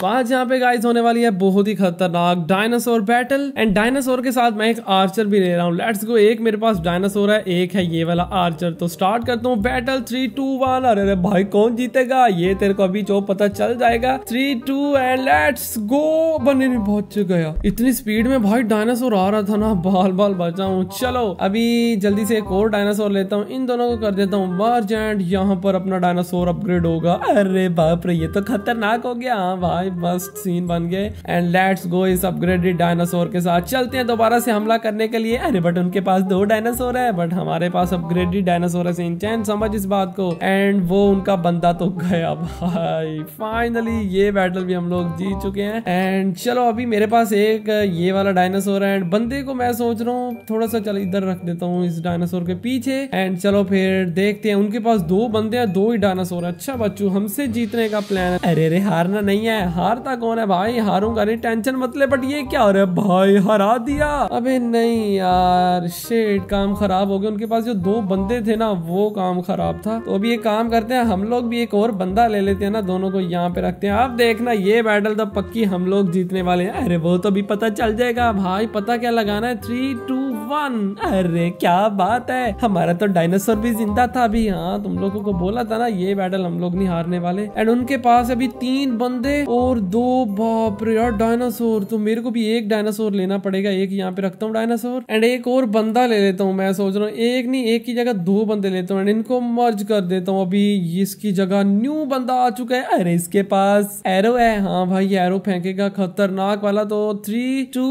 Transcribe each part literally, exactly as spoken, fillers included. तो आज यहाँ पे गाइस होने वाली है बहुत ही खतरनाक डायनासोर बैटल एंड डायनासोर के साथ मैं एक आर्चर भी ले रहा हूँ। Let's go. एक मेरे पास डायनासोर है, एक है ये वाला आर्चर। तो स्टार्ट करता हूँ बैटल। Three two one. अरे अरे भाई कौन जीतेगा ये तेरे को अभी जो पता चल जाएगा। Three two and let's go. बनने में पहुंच गया इतनी स्पीड में भाई। डायनासोर आ रहा था ना, बाल बाल बचा हूँ। चलो अभी जल्दी से एक और डायनासोर लेता हूँ, इन दोनों को कर देता हूँ मर्ज एंड यहाँ पर अपना डायनासोर अपग्रेड होगा। अरे बाप रे ये तो खतरनाक हो गया। हाँ भाई मस्त सीन बन गए एंड लेट्स गो। इस अपग्रेडेड डायनासोर के साथ चलते हैं दोबारा से हमला करने के लिए। अरे बट उनके पास दो डायनासोर है, बट हमारे पास अपग्रेडेड डायनासोर है। शिनचैन समझ इस बात को। एंड वो उनका बंदा तो गया भाई। फाइनली ये बैटल भी हम लोग जीत चुके हैं एंड चलो अभी मेरे पास एक ये वाला डायनासोर है एंड बंदे को मैं सोच रहा हूँ थोड़ा सा चल इधर रख देता हूँ इस डायनासोर के पीछे एंड चलो फिर देखते हैं। उनके पास दो बंदे हैं, दो ही डायनासोर। अच्छा बच्चू हमसे जीतने का प्लान है। अरे अरे हारना नहीं है। हारता कौन है भाई? हारूंगा नहीं टेंशन मतलब। बट ये क्या हो रहा है भाई, हरा दिया। अबे नहीं यार शेट काम खराब हो गया। उनके पास जो दो बंदे थे ना वो काम खराब था। तो अभी ये काम करते हैं हम लोग भी एक और बंदा ले लेते हैं ना, दोनों को यहाँ पे रखते हैं। अब देखना ये बैटल तो पक्की हम लोग जीतने वाले हैं। अरे वो तो अभी पता चल जाएगा भाई। पता क्या लगाना है? Three two one. अरे क्या बात है, हमारा तो डायनासोर भी जिंदा था अभी। हाँ तुम लोगों को बोला था ना ये बैटल हम लोग नहीं हारने वाले। एंड उनके पास अभी तीन बंदे और दो बाप रे यार डायनासोर। तो मेरे को भी एक डायनासोर लेना पड़ेगा। एक यहाँ पे रखता हूँ डायनासोर एंड एक और बंदा ले लेता हूँ। मैं सोच रहा हूँ एक नहीं एक की जगह दो बंदे लेता हूँ एंड इनको मर्ज कर देता हूँ। अभी इसकी जगह न्यू बंदा आ चुका है। अरे इसके पास एरो है। हाँ भाई एरो फेंकेगा खतरनाक वाला। तो थ्री टू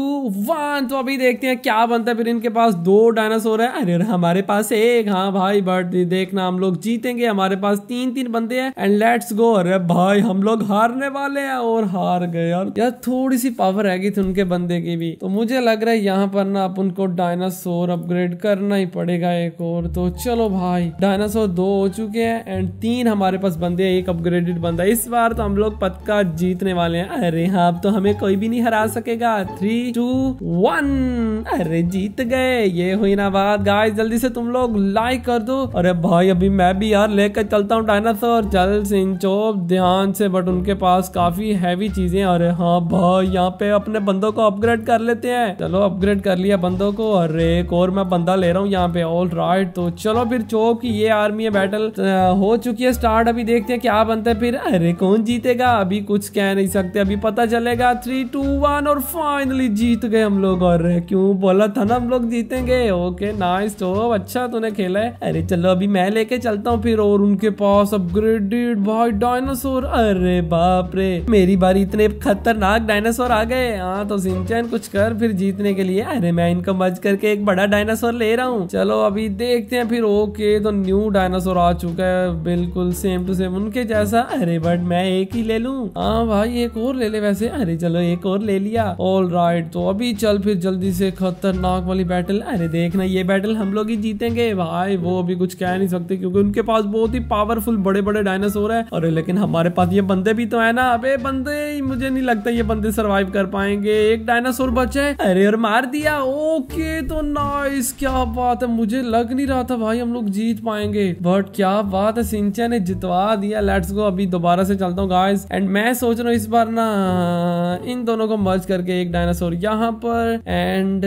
वन। तो अभी देखते हैं क्या बनता है। फिर इनके पास दो डायनासोर है, अरे हमारे पास एक। हाँ भाई बट देखना हम लोग जीतेंगे, हमारे पास तीन तीन बंदे हैं एंड लेट्स गो। अरे भाई हम लोग हारने वाले हैं और हार गए यार। यार थोड़ी सी पावर रह गई थी उनके बंदे की भी। तो मुझे लग रहा है यहाँ पर ना अपन को डायनासोर अपग्रेड करना ही पड़ेगा एक और। तो चलो भाई डायनासोर दो हो चुके हैं एंड तीन हमारे पास बंदे हैं, एक अपग्रेडेड बंदा। इस बार तो हम लोग पक्का जीतने वाले हैं। अरे हाँ अब तो हमें कोई भी नहीं हरा सकेगा। Three two one. अरे जीत गए। ये हुई ना बात गाइस। जल्दी से तुम लोग लाइक कर दो। अरे भाई अभी मैं भी यार लेकर चलता हूँ डायनासोर। चल सिंचोप ध्यान से, बट उनके पास काफी हैवी चीजें। अरे हाँ भाई यहाँ पे अपने बंदों को अपग्रेड कर लेते हैं। चलो अपग्रेड कर लिया बंदों को। अरे एक और मैं बंदा ले रहा हूँ यहाँ पे। ऑल राइट तो चलो फिर चोप की ये आर्मी है बैटल हो चुकी है स्टार्ट। अभी देखते हैं क्या बनता है फिर। अरे कौन जीतेगा अभी कुछ कह नहीं सकते, अभी पता चलेगा। थ्री टू वन और फाइनली जीत गए हम लोग। अरे क्यों बोला था ना हम लोग जीतेंगे। ओके नाइस चोप, अच्छा तूने खेला है। अरे चलो अभी मैं लेके चलता हूँ फिर। और उनके पास अपग्रेडेड भाई डायनासोर। अरे बाप रे मेरी बारी, इतने खतरनाक डायनासोर आ गए। हाँ तो शिनचैन कुछ कर फिर जीतने के लिए। अरे मैं इनको मर्ज करके एक बड़ा डायनासोर ले रहा हूँ। चलो अभी देखते हैं फिर। ओके तो न्यू डायनासोर आ चुका है बिल्कुल सेम टू सेम उनके जैसा। अरे बट मैं एक ही ले लूं। हाँ भाई एक और ले ले वैसे। अरे चलो एक और ले लिया। ऑल राइट तो अभी चल फिर जल्दी से खतरनाक वाली बैटल। अरे देखना ये बैटल हम लोग ही जीतेंगे भाई। वो अभी कुछ कह नहीं सकते क्योंकि उनके पास बहुत ही पावरफुल बड़े बड़े डायनासोर है। अरे लेकिन हमारे पास ये बंदे भी तो है ना। अबे बंदे मुझे नहीं लगता ये बंदे सरवाइव कर पाएंगे। एक डायनासोर बचा है। अरे और मार दिया। ओके तो नाइस। क्या बात है, मुझे लग नहीं रहा था भाई हम लोग जीत पाएंगे बट क्या बात है शिनचैन ने जितवा दिया। Let's go. अभी दोबारा से चलता हूँ गाइस एंड मैं सोच रहा हूँ इस बार ना इन दोनों को मर्ज करके एक डायनासोर यहाँ पर एंड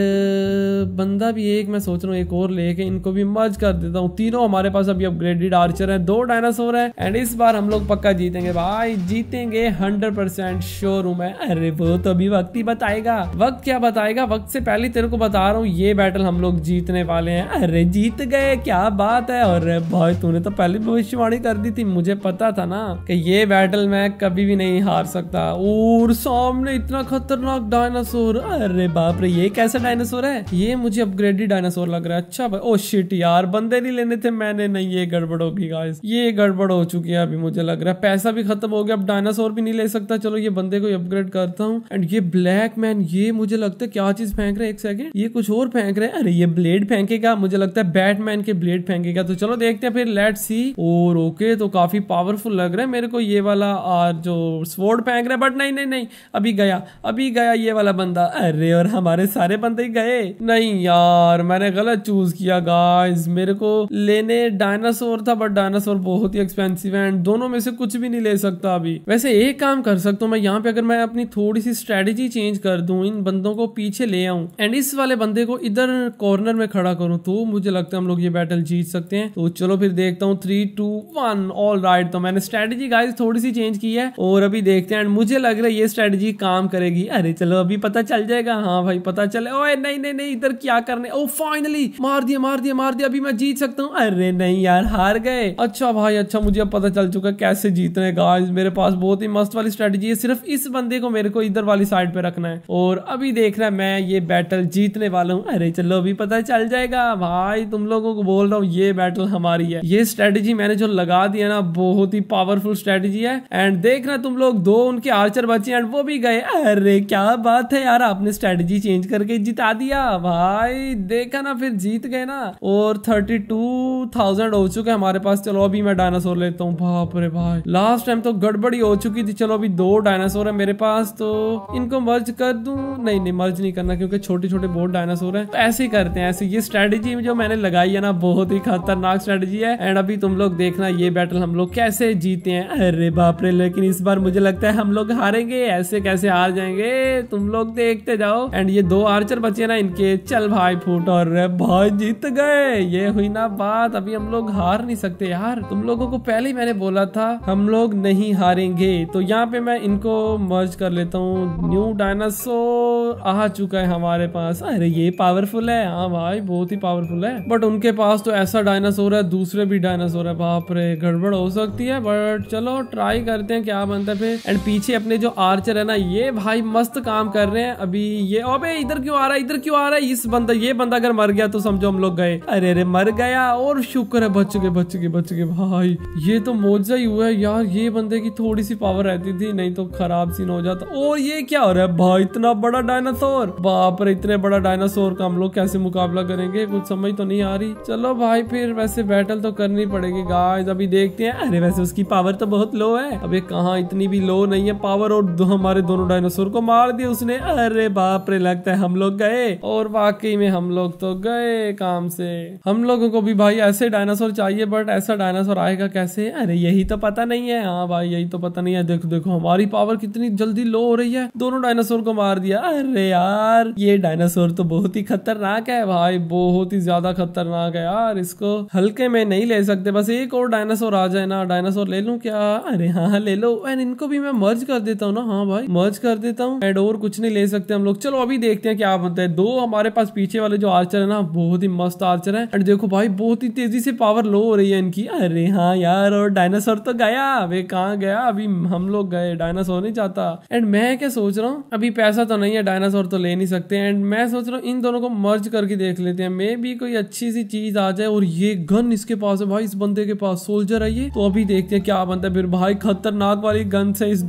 बंदा भी एक मैं सोच रहा हूँ एक और लेके इनको भी मर्ज कर देता हूँ। तीनों हमारे पास अभी अपग्रेडेड आर्चर है, दो डायनासोर है एंड इस बार हम लोग पक्का जीतेंगे भाई। जीतेंगे हंड्रेड परसेंट शोरूम है। अरे वो तो अभी वक्त ही बताएगा। वक्त क्या बताएगा, वक्त से पहले तेरे को बता रहा हूँ ये बैटल हम लोग जीतने वाले हैं। अरे जीत गए, क्या बात है। और भाई तूने तो पहले भविष्यवाणी कर दी थी, मुझे पता था ना कि ये बैटल मैं कभी भी नहीं हार सकता। और सामने इतना खतरनाक डायनासोर। अरे बाप रे ये कैसा डायनासोर है? ये मुझे अपग्रेडेड डायनासोर लग रहा है। अच्छा भाई। ओ शिट यार बंदे नहीं लेने थे मैंने। नहीं ये गड़बड़ होगी गाइस, ये गड़बड़ हो चुकी है अभी मुझे लग रहा है। पैसा भी खत्म हो गया, अब डायनासोर भी नहीं ले सकता। चलो ये बंदे को अपग्रेड करता हूँ एंड ये ब्लैक मैन ये मुझे लगता है क्या चीज फेंक रहे। एक सेकंड ये कुछ और फेंक रहे हैं। अरे ये ब्लेड फेंकेगा मुझे लगता है, बैटमैन के ब्लेड फेंकेगा। तो चलो देखते हैं फिर। Let's see. और ओके तो काफी पावरफुल लग रहा है मेरे को ये वाला। और जो स्वॉर्ड फेंक रहा है बट नहीं नहीं नहीं अभी गया अभी गया ये वाला बंदा। अरे और हमारे सारे बंदे गए। नहीं यार मैंने गलत चूज किया गाइस। मेरे को लेने डायनासोर था बट डायनासोर बहुत ही एक्सपेंसिव है एंड दोनों में से कुछ भी नहीं ले सकता अभी। वैसे एक काम कर सकता हूँ मैं यहाँ पे, अगर मैं अपनी थोड़ी सी स्ट्रेटेजी चेंज कर दूं, इन बंदों को पीछे ले आऊं एंड इस वाले बंदे को इधर कॉर्नर में खड़ा करूं तो मुझे लगता है हम लोग ये बैटल जीत सकते हैं। तो चलो फिर देखता हूँ। Three two one all right. तो मैंने स्ट्रेटेजी गाइस थोड़ी सी चेंज की है और अभी देखते हैं एंड मुझे लग रहा है ये स्ट्रेटेजी काम करेगी। अरे चलो अभी पता चल जाएगा। हाँ भाई पता चले। ओए नहीं नहीं नहीं इधर क्या करने। ओ फाइनली मार दिया मार दिया मार दिया। अभी मैं जीत सकता हूँ। अरे नहीं यार हार गए। अच्छा भाई अच्छा मुझे अब पता चल चुका कैसे जीतना है गाइस। मेरे पास बहुत ही मस्त वाली स्ट्रेटेजी है। सिर्फ इस बंदे को मेरे को इधर वाली साइड पे रखना है और अभी देखना है मैं ये बैटल जीतने वाला हूँ। अरे चलो अभी पता चल जाएगा। भाई तुम लोगों को बोल रहा हूँ ये बैटल हमारी है। ये स्ट्रेटेजी मैंने जो लगा दी है ना बहुत ही पावरफुल स्ट्रेटेजी है एंड देखना तुम लोग दो उनके आर्चर बचे एंड वो भी गए। अरे क्या बात है यार आपने स्ट्रेटेजी चेंज करके जिता दिया। भाई देखा ना फिर जीत गए ना। और थर्टी टू थाउजेंड हो चुके हमारे पास। चलो अभी मैं डायनासोर लेता हूँ। बाप रे भाई लास्ट टाइम तो गड़बड़ी हो चुकी थी। चलो अभी दो डायनासोर है मेरे पास तो इनको मर्ज कर दूं। नहीं नहीं मर्ज नहीं करना क्योंकि छोटे छोटे बहुत डायनासोर है। तो ऐसे ही करते हैं ऐसे। ये स्ट्रेटेजी जो मैंने लगाई है ना बहुत ही खतरनाक स्ट्रेटेजी है एंड अभी तुम लोग देखना ये बैटल हम लोग कैसे जीते हैं। अरे बाप रे लेकिन इस बार मुझे लगता है हम लोग हारेंगे। ऐसे कैसे हार जाएंगे तुम लोग देखते जाओ। एंड ये दो आर्चर बचे ना इनके। चल भाई फूट और भाई जीत गए। ये हुई ना बात। अभी हम लोग हार नहीं सकते यार। तुम लोगों को पहले ही मैंने बोला था हम लोग नहीं हारेंगे। तो यहाँ पे मैं इनको मर्ज कर लेता हूँ। न्यू डायनासोर आ चुका है हमारे पास। अरे ये पावरफुल है। हाँ भाई बहुत ही पावरफुल है बट उनके पास तो ऐसा डायनासोर है दूसरे भी डायनासोर है। बाप रे गड़बड़ हो सकती है बट चलो ट्राई करते हैं क्या बनता है फिर। एंड पीछे अपने जो आर्चर है ना ये भाई मस्त काम कर रहे हैं अभी। ये अबे इधर क्यों आ रहा है इधर क्यों आ रहा है इस बंदा। ये बंदा अगर मर गया तो समझो हम लोग गए। अरे अरे मर गया और शुक्र है बच गए बच गए बच गए। भाई ये तो मोजा ही हुआ है यार। ये बंदे की थोड़ी सी पावर रहती थी नहीं तो खराब सीन हो जाता। और ये क्या हो रहा है भाई इतना बड़ा डायनासोर। बाप रे इतने बड़ा डायनासोर का हम लोग कैसे मुकाबला करेंगे कुछ समझ तो नहीं आ रही। चलो भाई फिर वैसे बैटल तो करनी पड़ेगी गाइस। अभी देखते हैं। अरे वैसे उसकी पावर तो बहुत लो है। अबे कहाँ इतनी भी लो नहीं है पावर और दो हमारे दोनों डायनासोर को मार दिया उसने। अरे बाप रे लगता है हम लोग गए। और वाकई में हम लोग तो गए काम से। हम लोगों को भी भाई ऐसे डायनासोर चाहिए बट ऐसा डायनासोर आएगा कैसे। अरे यही तो पता नहीं है। हाँ भाई यही तो पता नहीं है। देखो देखो हमारी पावर कितनी जल्दी लो हो रही है। दोनों डायनासोर को मार दिया। अरे यार ये डायनासोर तो बहुत ही खतरनाक है भाई बहुत ही ज्यादा खतरनाक है यार। इसको हल्के में नहीं ले सकते। बस एक और डायनासोर आ जाए ना। डायनासोर ले लूं क्या। अरे हाँ हाँ ले लो। एंड इनको भी मैं मर्ज कर देता हूँ ना। हाँ भाई मर्ज कर देता हूँ एंड और कुछ नहीं ले सकते हम लोग। चलो अभी देखते हैं क्या बनता है। दो हमारे पास पीछे वाले जो आर्चर है ना बहुत ही मस्त आर्चर है। एंड देखो भाई बहुत ही तेजी से पावर लो हो रही है इनकी। अरे हाँ यार और डायनासोर तो गया। वे कहाँ गया। अभी हम लोग गए डायनासोर नहीं जाता। एंड मैं क्या सोच रहा हूँ अभी पैसा तो नहीं है डायनासोर तो ले नहीं सकते। एंड मैं सोच रहा हूँ इन दोनों को मर्ज करके देख लेते हैं। मे बी कोई अच्छी सी चीज आ जाए। और ये गन इसके पास है भाई इस बंदे के पास सोल्जर है ये। तो अभी देखते हैं क्या बनता है फिर। भाई खतरनाक वाली गन से इस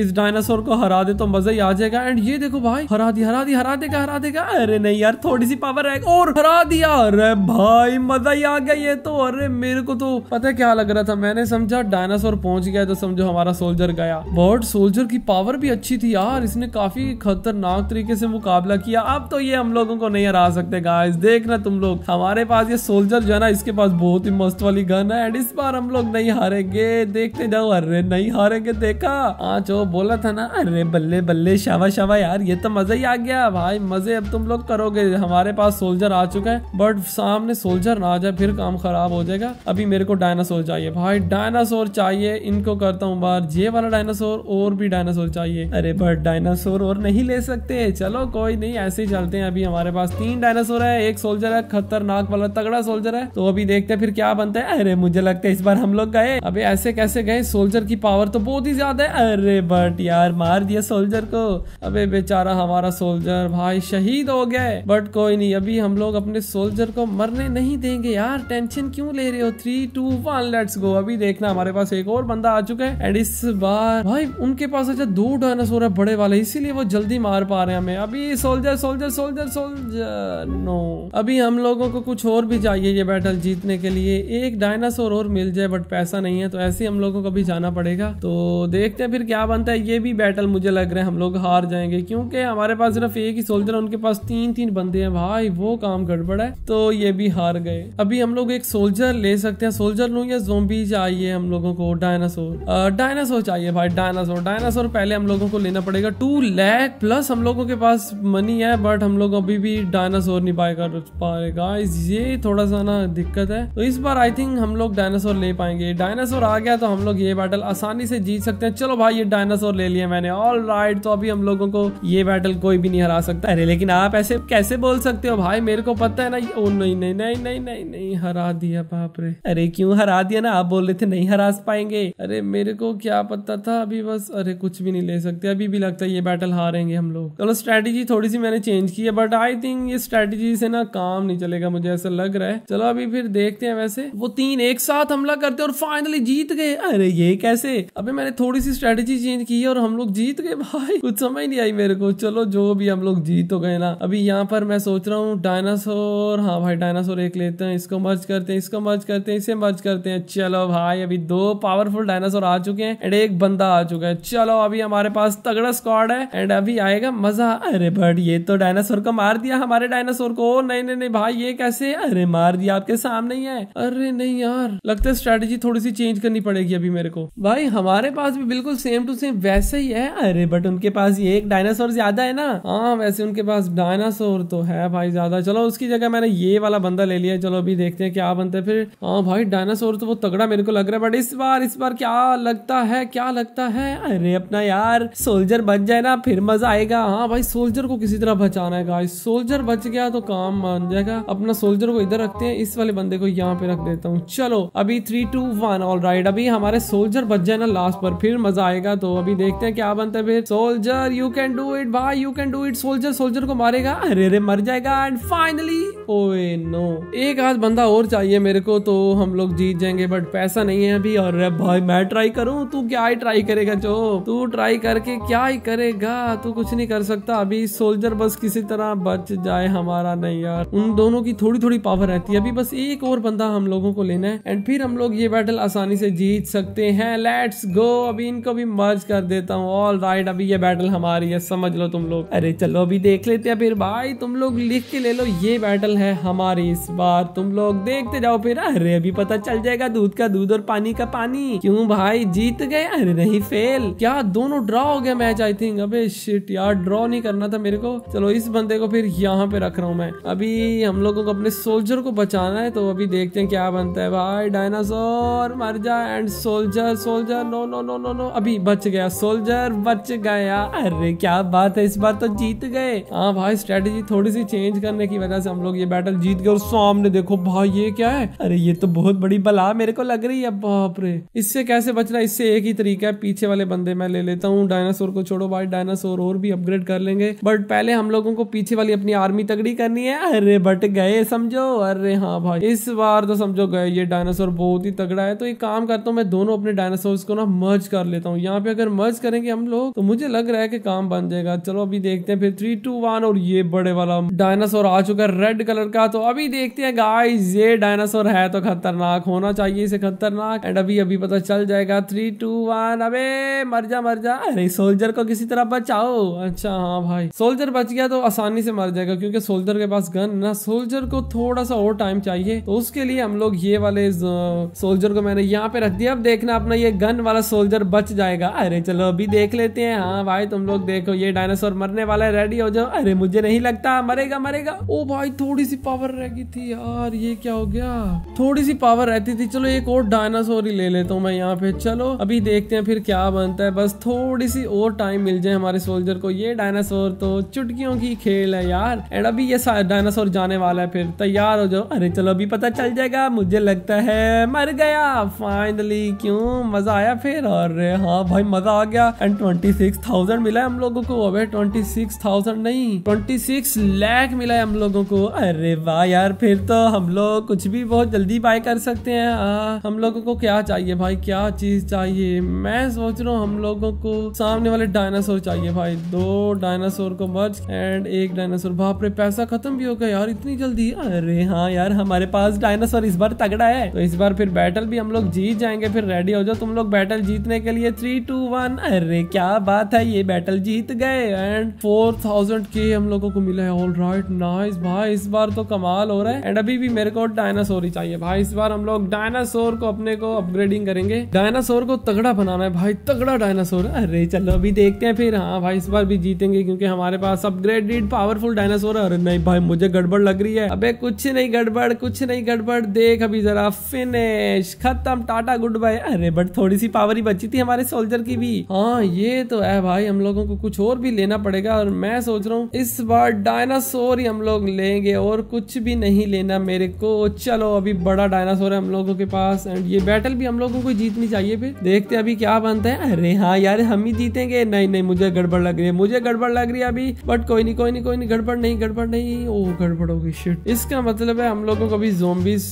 इस डायनासोर को हरा दे तो मजा ही आ जाएगा। एंड ये देखो भाई हरा दी हरा दी हरा देगा हरा देगा। अरे नहीं यार थोड़ी सी पावर है और हरा दिया। अरे भाई मजा ही आ गया ये तो। अरे मेरे को तो पता है क्या लग रहा था। मैंने समझा डायनासोर पहुंच गया तो समझो हमारा सोल्जर गया। बट सोल्जर की पावर भी अच्छी थी यार। इसने काफी खतरनाक तरीके से मुकाबला किया। अब तो ये हम लोगों को नहीं हरा सकते गाइस। देखना तुम लोग हमारे पास ये सोल्जर जो है ना इसके पास बहुत ही मस्त वाली गन है एंड इस बार हम लोग नहीं हारेंगे देखते जाओ। अरे नहीं हारेंगे देखा। हाँ जो बोला था ना। अरे बल्ले बल्ले शावा शावा यार ये तो मजा ही आ गया भाई। मजे अब तुम लोग करोगे। हमारे पास सोल्जर आ चुका है बट सामने सोल्जर ना आ जाए फिर काम खराब हो जाएगा। अभी मेरे को डायनासोर चाहिए भाई डायनासोर चाहिए। इनको करता हूँ बार ये वाला डायनासोर और भी डायनासोर चाहिए। अरे बट डायनासोर और नहीं ले सकते। चलो कोई नहीं ऐसे ही चलते हैं। अभी हमारे पास तीन डायनासोर है एक सोल्जर है खतरनाक वाला तगड़ा सोल्जर है। तो अभी देखते हैं फिर क्या बनता है। अरे मुझे लगता है इस बार हम लोग गए। अबे ऐसे कैसे गए सोल्जर की पावर तो बहुत ही ज्यादा है। अरे बट यार मार दिया सोल्जर को। अबे बेचारा हमारा सोल्जर भाई शहीद हो गए। बट कोई नहीं अभी हम लोग अपने सोल्जर को मरने नहीं देंगे यार। टेंशन क्यों ले रहे हो। Three two one let's go. अभी देखना हमारे पास एक और बंदा आ चुका है एंड इस बार भाई उनके पास अच्छा दो डायनासोर है बड़े वाले इसीलिए वो जल्दी मार पा रहे हैं हमें। अभी soldier soldier soldier soldier no, अभी हम लोगों को कुछ और भी चाहिए ये बैटल जीतने के लिए। एक डायनासोर और मिल जाए बट पैसा नहीं है, तो ऐसे हम लोगों को भी जाना पड़ेगा। तो देखते हैं फिर क्या बनता है। ये भी बैटल मुझे लग रहा है हम लोग हार जाएंगे, क्योंकि हमारे पास सिर्फ एक ही सोल्जर, उनके पास तीन तीन बंदे हैं भाई, वो काम गड़बड़ है। तो ये भी हार गए। अभी हम लोग एक सोल्जर ले सकते हैं। सोल्जर लूं या ज़ोंबी चाहिए हम लोगों को? डायनासोर डायनासोर चाहिए भाई, डायनासोर डायनासोर पहले हम लोगों को लेना पड़ेगा। टू लैख प्लस हम लोगों के पास मनी है बट हम लोग अभी भी डायनासोर नहीं पाए कर पाएगा। ये थोड़ा सा ना दिक्कत है। तो इस बार आई थिंक हम लोग डायनासोर ले पाएंगे। डायनासोर आ गया तो हम लोग ये बैटल आसानी से जीत सकते हैं। चलो भाई ये डायनासोर ले लिया मैंने, ऑल राइट। तो अभी हम लोगों को ये बैटल कोई भी नहीं हरा सकता। अरे लेकिन आप ऐसे कैसे बोल सकते हो भाई, मेरे को पता है ना। ओ नहीं नहीं नहीं नहीं नहीं नहीं हरा दिया, बाप रे। अरे क्यों हरा दिया ना, आप बोल रहे थे नहीं हरा पाएंगे। अरे मेरे को क्या पता था अभी, बस। अरे कुछ भी नहीं ले सकते, अभी भी लगता है ये बैटल हारेंगे हम लोग। चलो स्ट्रेटेजी थोड़ी सी मैंने चेंज की है बट आई थिंक ये स्ट्रेटेजी से ना काम नहीं चलेगा, मुझे ऐसा लग रहा है। चलो अभी फिर देखते हैं। वैसे वो तीन एक साथ हमला करते और फाइनली जीत गए। अरे ये कैसे, अभी मैंने थोड़ी सी स्ट्रेटेजी चेंज की है और हम लोग जीत गए भाई, कुछ समझ नहीं आई मेरे को। चलो जो भी, हम लोग जीत तो गए ना। अभी यहाँ पर मैं सोच रहा हूँ डायनासोर, हाँ भाई डायनासोर एक लेते हैं, इसको मर्ज करते हैं, इसको मर्ज करते हैं, इसे मर्ज करते हैं। चलो भाई अभी दो पावरफुल डायनासोर आ चुके हैं एंड एक बंदा आ चुका है। चलो अभी हमारे पास तगड़ा स्क्वाड है एंड अभी आएगा मजा। अरे बट ये तो डायनासोर को मार दिया, हमारे डायनासोर को। नहीं नहीं नहीं भाई ये कैसे, अरे मार दिया आपके सामने ही है। अरे नहीं यार, लगता है स्ट्रेटेजी थोड़ी सी चेंज करनी पड़ेगी अभी मेरे को। भाई हमारे पास भी बिल्कुल सेम टू सेम वैसे ही है। अरे बट उनके पास ये एक डायनासोर ज्यादा है ना। हाँ वैसे उनके पास डायनासोर तो है भाई ज्यादा। चलो उसकी जगह मैंने ये वाला बंदा ले लिया। चलो अभी देखते हैं क्या बनता है फिर। हाँ भाई डायनासोर तो वो तगड़ा मेरे को लग रहा है बट इस बार इस बार क्या लगता है, क्या लगता है। अरे अपना यार सोल्जर बच जाए ना, फिर मजा आएगा। हाँ भाई सोल्जर को किसी तरह बचाना है गाइस। सोल्जर बच गया तो काम बन जाएगा। अपना सोल्जर को इधर रखते हैं, इस वाले बंदे को यहाँ पे रख देता हूँ। चलो अभी three two one all right. अभी हमारे सोल्जर बच जाए ना लास्ट पर, फिर मजा आएगा। तो अभी देखते हैं क्या बनता है फिर। Soldier you can do it भाई, you can do it. Soldier soldier को मारेगा, अरे अरे मर जाएगा एंड फाइनली, ओए नो, एक आध बंदा और चाहिए मेरे को तो हम लोग जीत जाएंगे बट पैसा नहीं है अभी। और भाई मैं ट्राई करूं, तू क्या ही ट्राई करेगा, जो तू ट्राई करके क्या ही करेगा, तू कुछ नहीं कर सकता। अभी सोल्जर बस किसी तरह बच जाए हमारा। नहीं यार उन दोनों की थोड़ी थोड़ी पावर रहती है। अभी बस एक और बंदा हम लोगों को लेना है एंड फिर हम लोग ये बैटल आसानी से जीत सकते हैं। Let's go. अभी इनको भी मर्ज कर देता हूँ, ऑल राइट। अभी ये बैटल हमारी है, समझ लो तुम लोग। अरे चलो अभी देख लेते हैं फिर भाई, तुम लोग लिख के ले लो ये बैटल है हमारी इस बार। तुम लोग देखते जाओ फिर। अरे अभी पता चल जाएगा, दूध का दूध और पानी का पानी। क्यों भाई जीत गए? अरे नहीं फेल, क्या दोनों ड्रॉ हो गया मैच आई थिंक। अबे शिट यार, ड्रॉ नहीं करना था मेरे को। चलो इस बंदे को फिर यहाँ पे रख रहा हूँ मैं। अभी हम लोगों को अपने सोल्जर को बचाना है तो अभी देखते हैं क्या बनता है। भाई डायनासोर मर जा and soldier soldier no no no no no. अभी बच गया सोल्जर, बच गया। अरे क्या बात है, इस बार तो जीत गए। हाँ भाई स्ट्रेटेजी थोड़ी सी चेंज करने की वजह से हम लोग ये बैटल जीत गए। और सामने देखो भाई ये क्या है। अरे ये तो बहुत बड़ी बला मेरे को लग रही है, बाप रे। इससे कैसे बचना है, इससे एक ही तरीका है, पीछे वाले बंदे मैं ले लेता हूँ। डायनासोर को छोड़ो भाई, डायनासोर और भी अपग्रेड कर लेंगे बट पहले हम लोगों को पीछे वाली अपनी आर्मी तगड़ी करनी है। अरे बट गए समझो। अरे हाँ भाई इस बार तो समझो गए। ये डायनासोर बहुत ही तगड़ा है तो एक काम करता हूँ मैं, दोनों अपने डायनासोर को ना मर्ज कर लेता हूँ। यहाँ पे अगर मर्ज करेंगे हम लोग तो मुझे लग रहा है कि काम बन जाएगा। चलो अभी देखते हैं फिर। थ्री टू वन और ये बड़े वाला डायनासोर आ चुका है रेड कलर का। तो अभी देखते हैं गाइस, ये डायनासोर है तो खतरनाक होना चाहिए इसे, खतरनाक। एंड अभी अभी पता चल जाएगा। थ्री टू वन अबे मर जा मर जा। अरे सोल्जर को किसी तरह बचाओ। अच्छा हाँ भाई सोल्जर बच गया तो आसानी से मर जाएगा क्योंकि सोल्जर के पास गन ना। सोल्जर को थोड़ा सा और टाइम चाहिए तो उसके लिए हम लोग ये वाले सोल्जर को मैंने यहाँ पे रख दिया। अब देखना अपना ये गन वाला सोल्जर बच जाएगा। अरे चलो अभी देख लेते हैं। हाँ भाई तुम लोग देखो ये डायनासोर मरने वाला है, रेडी हो जाओ। अरे मुझे नहीं लगता मरेगा मरेगा। ओ भाई थोड़ी सी पावर रह गई थी यार, ये क्या हो गया, थोड़ी सी पावर रहती थी। चलो एक और डायनासोर ही ले लेता हूँ मैं यहाँ पे। चलो अभी देखते हैं फिर क्या बनता है। बस थोड़ी सी और टाइम मिल जाए हमारे सोल्जर को। ये डायनासोर तो चुटकियों की खेल है यार। एंड अभी ये डायनासोर जाने वाला है, फिर तैयार हो जाओ। अरे चलो अभी पता चल जाएगा, मुझे लगता है मर गया फाइनली। क्यों मजा आया फिर? अरे हाँ भाई मजा आ गया। एंड ट्वेंटी सिक्स थाउजेंड मिला है हम लोगों को। अबे ट्वेंटी सिक्स थाउजेंड नहीं, ट्वेंटी सिक्स लाख मिला है हम लोगों को। अरे वाह यार, फिर तो हम लोग कुछ भी बहुत जल्दी बाय कर सकते हैं। आ, हम लोगों को क्या चाहिए भाई, क्या चीज चाहिए? मैं सोच रहा हूँ हम लोगों को सामने वाले डायनासोर चाहिए भाई। दो दो डायनासोर को मर्ज एंड एक डायनासोर। बाप रे, पैसा खत्म भी हो गया यार इतनी जल्दी। अरे हाँ यार, हमारे पास डायनासोर इस बार तगड़ा है, तो इस बार फिर बैटल भी हम लोग जीत जाएंगे। फिर रेडी हो जाओ तुम लोग बैटल जीतने के लिए। Three two one. अरे क्या बात है, ये बैटल जीत गए एंड फोर थाउजेंड के हम लोगों को मिला है। ऑल राइट नाइस भाई, इस बार तो कमाल हो रहा है। एंड अभी भी मेरे को डायनासोर ही चाहिए भाई। इस बार हम लोग डायनासोर को अपने को अपग्रेडिंग करेंगे, डायनासोर को तगड़ा बनाना है भाई, तगड़ा डायनासोर। अरे चलो अभी देखते हैं फिर। हाँ भाई, इस बार भी जीतेंगे क्योंकि हमारे पास अपग्रेडेड पावरफुल डायनासोर है। अरे नहीं भाई, मुझे गड़बड़ लग रही है। अबे कुछ नहीं गड़बड़, कुछ नहीं गड़बड़, देख अभी जरा। फिनिश, खत्म, टाटा गुड बाय। अरे बट थोड़ी सी पावर ही बची थी हमारे सोल्जर की भी। हाँ ये तो है भाई, हम लोगों को कुछ और भी लेना पड़ेगा। और मैं सोच रहा हूँ इस बार डायनासोर ही हम लोग लेंगे और कुछ भी नहीं लेना मेरे को। चलो अभी बड़ा डायनासोर है हम लोगों के पास एंड ये बैटल भी हम लोगों को जीतनी चाहिए। फिर देखते हैं अभी क्या बनता है। अरे हाँ यार, हम ही जीतेंगे। नहीं नहीं, मुझे गड़बड़ लग रही है, मुझे गड़बड़ लग रही है अभी। बट कोई नहीं कोई नहीं कोई नहीं, गड़बड़ नहीं गड़बड़ नहीं। ओ गड़बड़ हो गई, शिट। इसका मतलब है हम लोगों को अभी ज़ोंबीज़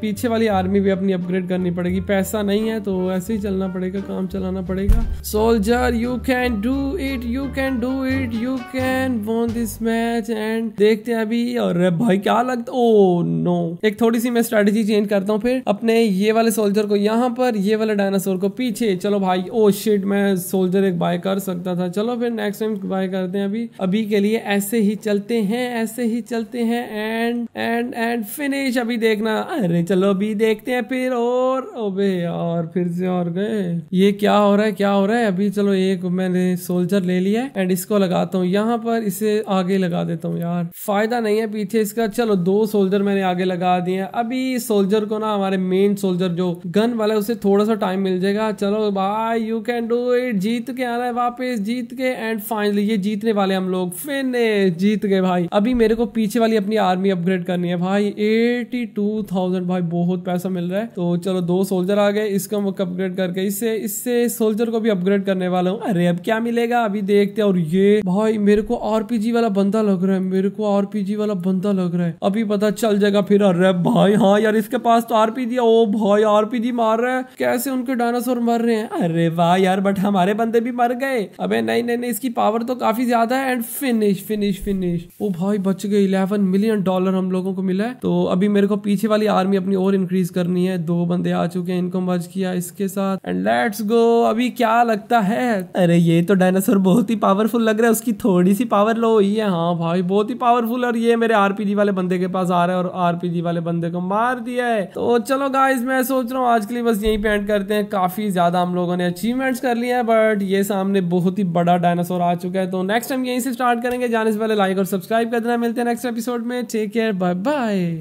पीछे वाली आर्मी भी अपनी अपग्रेड करनी पड़ेगी। पैसा नहीं है तो ऐसे ही चलना पड़ेगा, काम चलाना पड़ेगा। Soldier you can do it, you can do it, you can won this match. And देखते हैं अभी। और भाई क्या लगता, ओ नो, एक थोड़ी सी मैं स्ट्रेटेजी चेंज करता हूँ। फिर अपने ये वाले सोल्जर को यहाँ पर, ये वाले डायनासोर को पीछे। चलो भाई, ओ शिट, मैं सोल्जर एक बाय कर सकता था। चलो फिर नेक्स्ट टाइम बाय करते हैं। अभी अभी के लिए ऐसे ही चलते हैं, ऐसे ही चलते हैं एंड एंड एंड फिनिश। अभी देखना। अरे चलो अभी देखते हैं फिर। और ओबे यार, फिर से और गए। ये क्या हो रहा है, क्या हो रहा है अभी। चलो एक मैंने सोल्जर ले लिया एंड इसको लगाता हूँ यहाँ पर, इसे आगे लगा देता हूँ। यार फायदा नहीं है पीछे इसका। चलो दो सोल्जर मैंने आगे लगा दिए। अभी सोल्जर को ना, हमारे मेन सोल्जर जो गन वाला है, उसे थोड़ा सा टाइम मिल जाएगा। चलो भाई यू कैन डू इट, जीत के आना है वापस, जीत के। एंड फाइनली ये जीतने वाले हम लोग, फिनिश, जीत गए भाई। अभी मेरे को पीछे वाली अपनी आर्मी अपग्रेड करनी है भाई। एटी टू थाउजेंड, भाई बहुत पैसा मिल रहा है। तो चलो दो सोल्जर आ गए, इसको हम अपग्रेड करके इससे इससे सोल्जर को भी अपग्रेड करने वाला हूँ। अरे अब क्या मिलेगा अभी देखते हैं। और ये भाई मेरे को आरपीजी वाला बंदा लग रहा है, मेरे को आरपीजी वाला बंदा लग रहा है। अभी पता चल जाएगा फिर। अरे भाई हाँ यार, इसके पास तो आरपीजी है। ओ भाई आरपीजी मार रहा है, कैसे उनके डायनासोर मर रहे हैं। अरे वाह यार, बट हमारे बंदे भी मर गए। अबे नहीं नहीं नहीं, इसकी पावर तो काफी ज्यादा है। And finish finish finish. ओ भाई बच गए। इलेवन मिलियन डॉलर हम लोगों को मिला है। तो अभी मेरे को पीछे वाली आर्मी अपनी और इंक्रीज करनी है। दो बंदे आ चुके हैं, इनको मर्ज किया इसके साथ एंड लेट्स गो। अभी क्या लगता है। अरे ये तो डायनासोर बहुत ही पावरफुल लग रहा है, उसकी थोड़ी सी पावर लो हुई है। हाँ भाई बहुत ही पावरफुल। और ये मेरे आरपीजी वाले बंदे के पास आ रहा है और आरपीजी वाले बंदे को मार दिया है। तो चलो गाइस, मैं सोच रहा हूँ आज के लिए बस यही पेंट करते हैं। काफी ज्यादा हम लोगों ने अचीवमेंट्स कर लिए हैं, बट ये सामने बहुत ही बड़ा डायनासोर आ चुका है। तो नेक्स्ट टाइम यहीं से स्टार्ट करेंगे। जाने से पहले लाइक और सब्सक्राइब कर देना। मिलते हैं नेक्स्ट एपिसोड में। Take care, bye bye.